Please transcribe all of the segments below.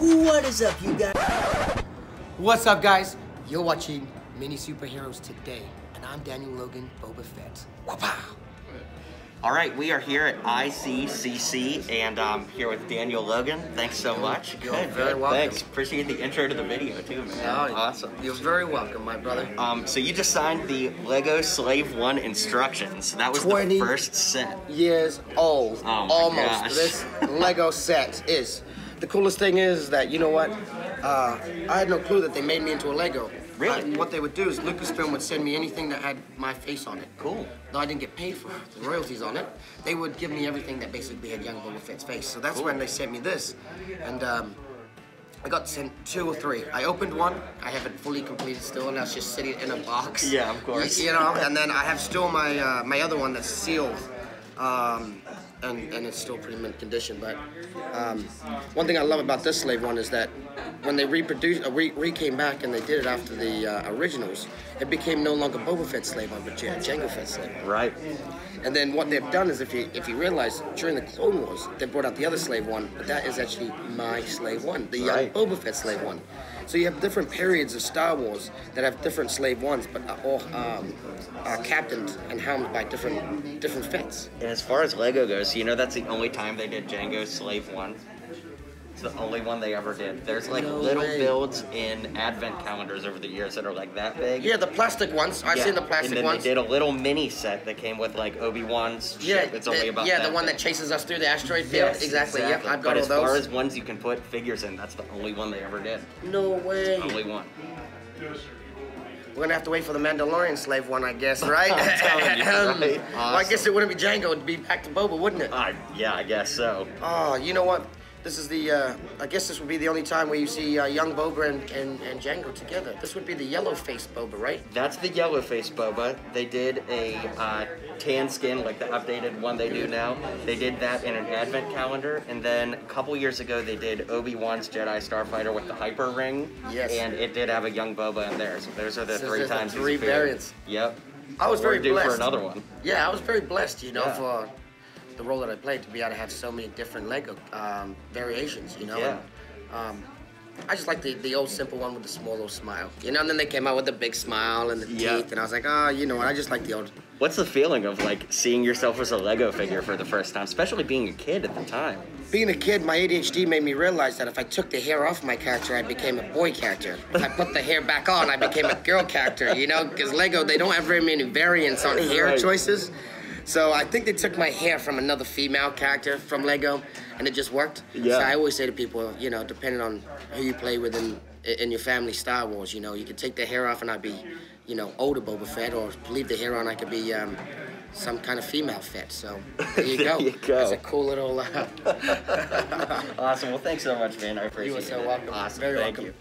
What is up, you guys? What's up, guys? You're watching Mini Superheroes Today, and I'm Daniel Logan, Boba Fett. Wapa! All right, we are here at ICCC, and I'm here with Daniel Logan. Thanks so much. You're very welcome. Thanks. Appreciate the intro to the video, too, man. Oh, awesome. You're very welcome, my brother. So you just signed the Lego Slave One instructions. That was the first set. 20 years old. Oh, almost. Gosh. This Lego set is. The coolest thing is that, you know what? I had no clue that they made me into a Lego. Really? What they would do is Lucasfilm would send me anything that had my face on it. Cool. Though I didn't get paid for it, the royalties on it. They would give me everything that basically had young Boba Fett's face. So that's cool. When they sent me this. And I got sent 2 or 3. I opened one. I haven't fully completed still, and that's just sitting in a box. Yeah, of course. You know, and then I have still my, my other one that's sealed. And it's still pretty mint condition, but one thing I love about this Slave One is that when they came back and they did it after the originals, it became no longer Boba Fett's Slave One, but Jango Fett's Slave One. Right. And then what they've done is, if you realize, during the Clone Wars, they brought out the other Slave One, but that is actually my Slave One, the right. Young Boba Fett Slave One. So you have different periods of Star Wars that have different Slave Ones, but are all captained and helmed by different Fetts. And as far as Lego goes, you know that's the only time they did Jango's Slave One. It's the only one they ever did. There's like little builds in advent calendars over the years that are like that big. Yeah, the plastic ones. I've seen the plastic ones. And then they did a little mini set that came with like Obi-Wan's ship. It's only about that. Yeah, the one that chases us through the asteroid field. Yes, exactly. Yep, I've got all those. But as far as ones you can put figures in, that's the only one they ever did. No way. Only one. We're gonna have to wait for the Mandalorian Slave One, I guess, right? I'm telling you, right? Awesome. Well, I guess it wouldn't be Jango; it'd be back to Boba, wouldn't it? Yeah, I guess so. Oh, you know what? This is the, I guess this would be the only time where you see young Boba and Jango together. This would be the yellow-faced Boba, right? That's the yellow-faced Boba. They did a tan skin, like the updated one they do now. They did that in an advent calendar. And then a couple years ago, they did Obi-Wan's Jedi Starfighter with the hyper ring. Yes. And it did have a young Boba in there. So those are the three variants. Yep. I was very blessed. We're due for another one. Yeah, I was very blessed, you know, for the role that I played, to be able to have so many different Lego variations, you know. Yeah. And, I just like the old simple one with the small little smile, you know. And then they came out with the big smile and the teeth, and I was like, oh, you know what? I just like the old. What's the feeling of like seeing yourself as a Lego figure for the first time, especially being a kid at the time? Being a kid, my ADHD made me realize that if I took the hair off my character, I became a boy character. If I put the hair back on, I became a girl character, you know, because Lego, they don't have very many variants on hair choices. So I think they took my hair from another female character from Lego, and it just worked. Yeah. So I always say to people, you know, depending on who you play with in your family, Star Wars, you know, you could take the hair off and I'd be, you know, older Boba Fett, or leave the hair on, I could be some kind of female Fett. So there you go. That's a cool little. Awesome. Well, thanks so much, man. I appreciate it. You are so welcome. Awesome. Very welcome. Thank you.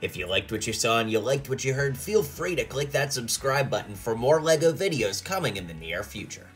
If you liked what you saw and you liked what you heard, feel free to click that subscribe button for more Lego videos coming in the near future.